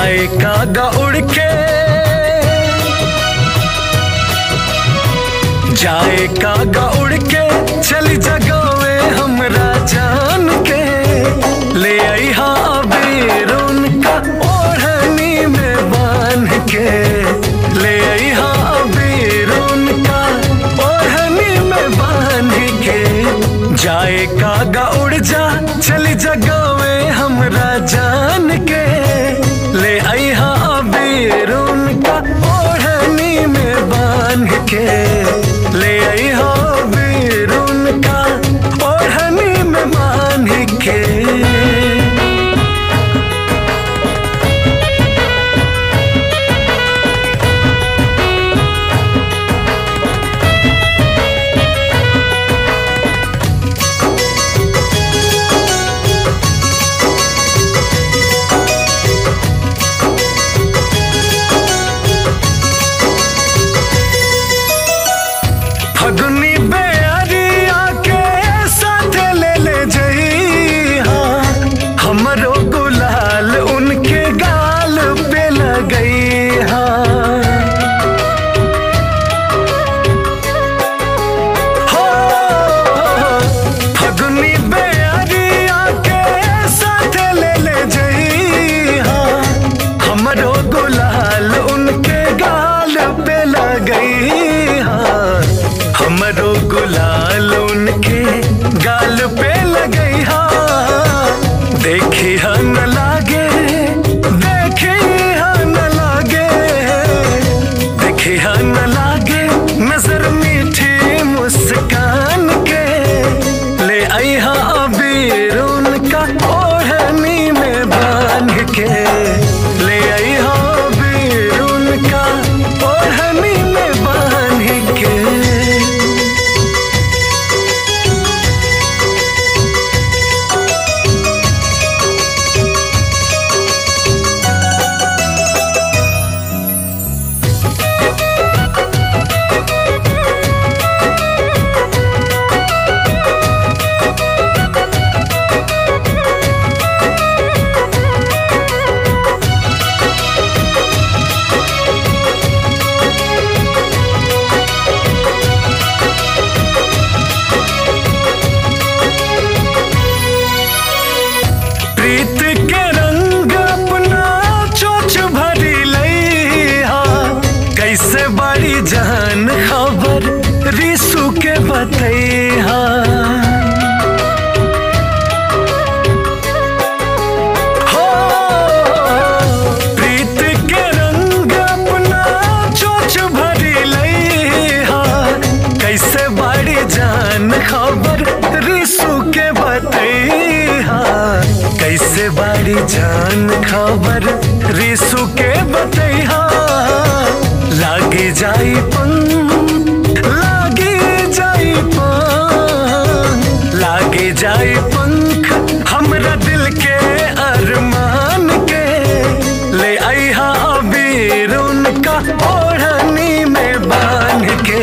आए कागा उड़ के, जाए कागा उड़ के, चली जगह में हमरा जान के। ले आई हाँ अबीर उनका ओढ़नी में बांध के, ले आई हाँ अबीर उनका ओढ़नी में बांध के। जाए कागा उड़ जा, चली जगह में हमरा जान के। ले आई हाँ अबीर उनका ओढ़नी में बांध के। ले आई हाँ अबीर उनका ओढ़नी में बांध के। फगुनी बेअरिया के साथ ले ले जही हाँ, हमरो गुलाल उनके गाल पे लगई हाँ। हो फगुनी बेअरिया के साथ ले ले जही हाँ, हमरो गुलाल उनके गाल पे लगई। हमरो गुलाल उनके गाल पे लगई हाँ, देखी हा न लागे, देखी हा न लागे, देखी हा न लागे, नजर मीठी मुस्कान के। ले आई हाँ अबीर उनका ओढ़नी में बांध के। ले आई हाँ अबीर उनका ओढ़नी में बांध के। प्रीत के रंग अपना चोच भरी लई हाँ, कैसे बड़ी जान खबर रिशु के बतई हाँ। हो प्रीत के रंग अपना चोच भरी लई हाँ, कैसे बड़ी जान खबर रिशु के बतई हाँ, कैसे बड़ी जान खबर रिशु के बतई हाँ। लागे जाई पंग, लागे जाई पंख, लागे जाई पंख, हमरा दिल के अरमान के। ले आई हाँ अबीर उनका ओढ़नी में बांध के।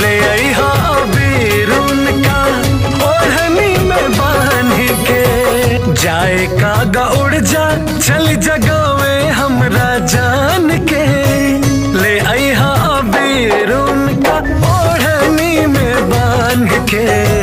ले आई हाँ अबीर उनका ओढ़नी में बांध के। जाए कागा उड़ जा, चली जगावे हमरा जान के। ले आई हाँ अबीर उनका ओढ़नी में बांध के।